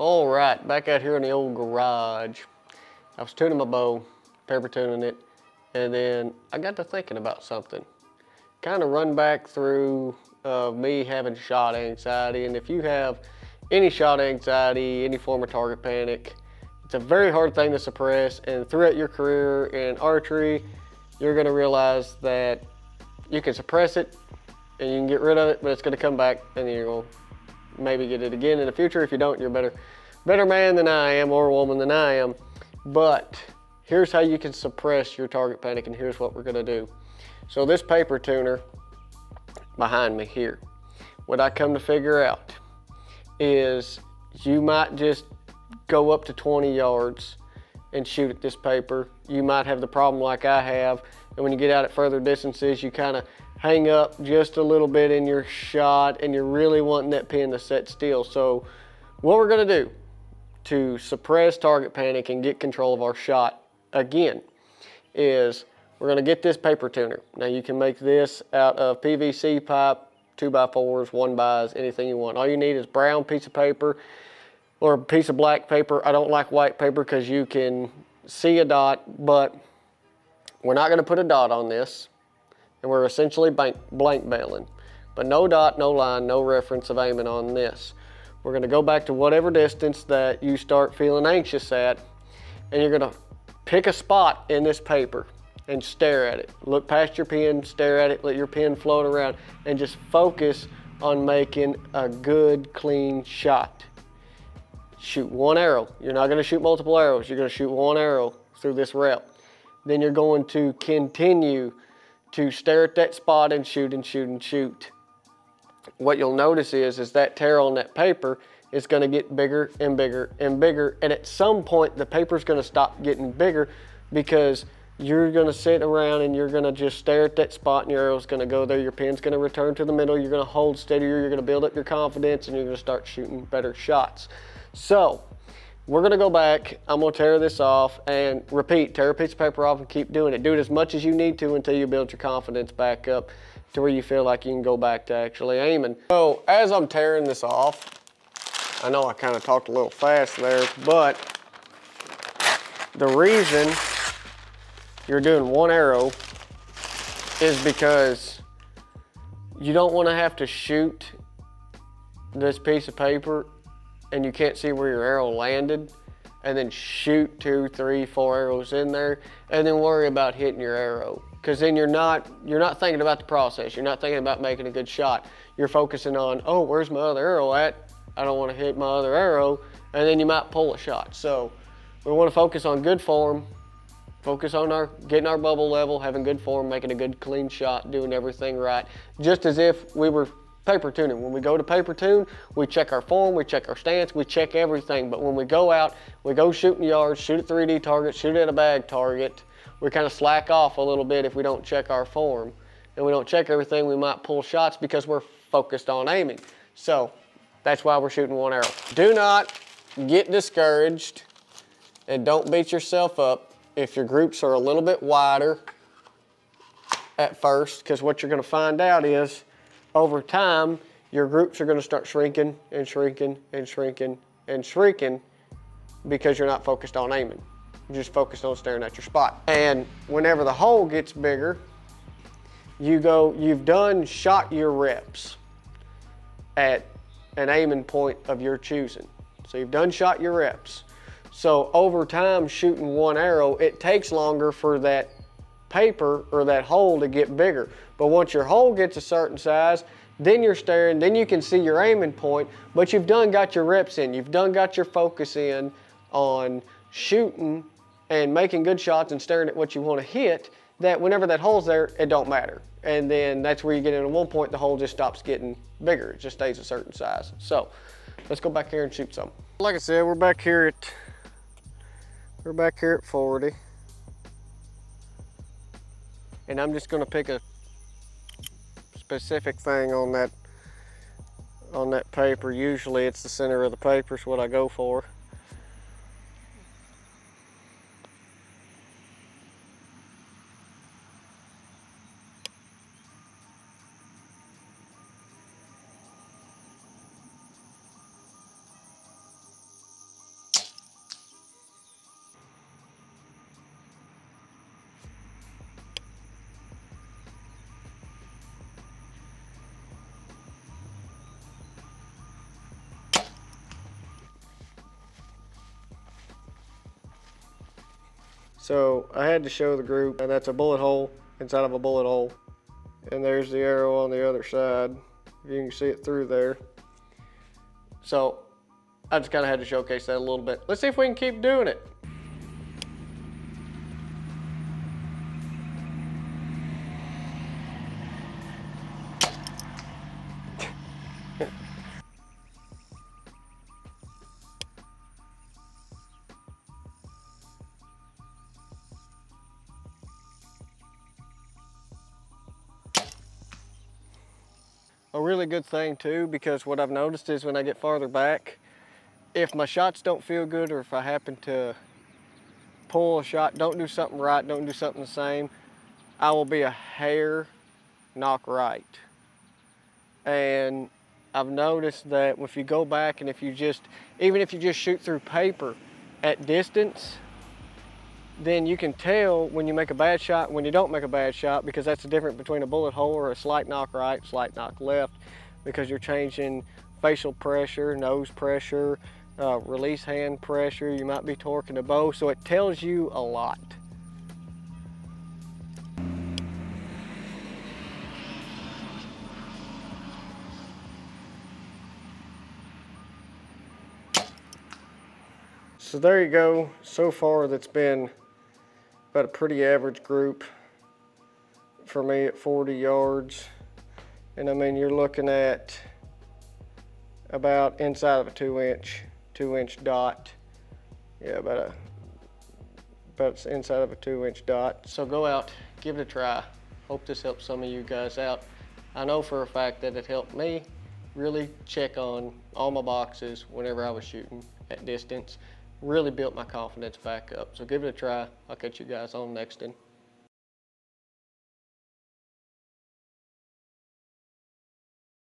All right, back out here in the old garage. I was tuning my bow, paper tuning it, and then I got to thinking about something. Kind of run back through me having shot anxiety, and if you have any shot anxiety, any form of target panic, it's a very hard thing to suppress, and throughout your career in archery, you're gonna realize that you can suppress it and you can get rid of it, but it's gonna come back and you're gonna maybe get it again in the future. If you don't, you're a better man than I am, or woman than I am. But here's how you can suppress your target panic, and here's what we're gonna do. So this paper tuner behind me here, what I come to figure out is you might just go up to 20 yards and shoot at this paper. You might have the problem like I have, and when you get out at further distances, you kind of hang up just a little bit in your shot, and you're really wanting that pin to set still. So what we're gonna do to suppress target panic and get control of our shot again is we're gonna get this paper tuner. Now you can make this out of PVC pipe, 2x4s, 1xs, anything you want. All you need is brown piece of paper or a piece of black paper. I don't like white paper because you can see a dot, but we're not gonna put a dot on this, and we're essentially blank bailing. But no dot, no line, no reference of aiming on this. We're gonna go back to whatever distance that you start feeling anxious at, and you're gonna pick a spot in this paper and stare at it. Look past your pin, stare at it, let your pin float around, and just focus on making a good, clean shot. Shoot one arrow. You're not gonna shoot multiple arrows. You're gonna shoot one arrow through this route. Then you're going to continue to stare at that spot and shoot and shoot and shoot. What you'll notice is that tear on that paper is gonna get bigger and bigger and bigger. And at some point, the paper's gonna stop getting bigger because you're gonna sit around and you're gonna just stare at that spot, and your arrow's gonna go there, your pin's gonna return to the middle, you're gonna hold steadier, you're gonna build up your confidence, and you're gonna start shooting better shots. So we're gonna go back, I'm gonna tear this off and repeat, tear a piece of paper off and keep doing it. Do it as much as you need to until you build your confidence back up to where you feel like you can go back to actually aiming. So as I'm tearing this off, I know I kind of talked a little fast there, but the reason you're doing one arrow is because you don't wanna have to shoot this piece of paper and you can't see where your arrow landed, and then shoot 2, 3, 4 arrows in there, and then worry about hitting your arrow. Cause then you're not thinking about the process. You're not thinking about making a good shot. You're focusing on, oh, where's my other arrow at? I don't wanna hit my other arrow, and then you might pull a shot. So we wanna focus on good form, focus on getting our bubble level, having good form, making a good clean shot, doing everything right, just as if we were paper tuning. When we go to paper tune, we check our form, we check our stance, we check everything. But when we go out, we go shooting yards, shoot at 3D targets, shoot at a bag target, we kind of slack off a little bit if we don't check our form. And we don't check everything, we might pull shots because we're focused on aiming. So that's why we're shooting one arrow. Do not get discouraged, and don't beat yourself up if your groups are a little bit wider at first, because what you're gonna find out is over time, your groups are gonna start shrinking and shrinking and shrinking and shrinking because you're not focused on aiming. You're just focused on staring at your spot. And whenever the hole gets bigger, you've done shot your reps at an aiming point of your choosing. So you've done shot your reps. So over time, shooting one arrow, it takes longer for that paper or that hole to get bigger. But once your hole gets a certain size, then you're staring, then you can see your aiming point, but you've done got your reps in, you've done got your focus in on shooting and making good shots and staring at what you want to hit, that whenever that hole's there, it don't matter. And then that's where you get in at one point, the hole just stops getting bigger. It just stays a certain size. So let's go back here and shoot some. Like I said, we're back here at 40. And I'm just gonna pick a specific thing on that paper. Usually it's the center of the paper is what I go for. So I had to show the group, and that's a bullet hole inside of a bullet hole. And there's the arrow on the other side. If you can see it through there. So I just kind of had to showcase that a little bit. Let's see if we can keep doing it. A really good thing too, because what I've noticed is when I get farther back, if my shots don't feel good, or if I happen to pull a shot, don't do something right, don't do something the same, I will be a hair knock right. And I've noticed that if you go back and if you just, even if you just shoot through paper at distance, then you can tell when you make a bad shot and when you don't make a bad shot, because that's the difference between a bullet hole or a slight knock right, slight knock left, because you're changing facial pressure, nose pressure, release hand pressure, you might be torquing the bow, so it tells you a lot. So there you go. So far that's been about a pretty average group for me at 40 yards. And I mean, you're looking at about inside of a 2-inch dot. Yeah, about inside of a 2-inch dot. So go out, give it a try. Hope this helps some of you guys out. I know for a fact that it helped me really check on all my boxes whenever I was shooting at distance. Really built my confidence back up. So give it a try. I'll catch you guys on the next one.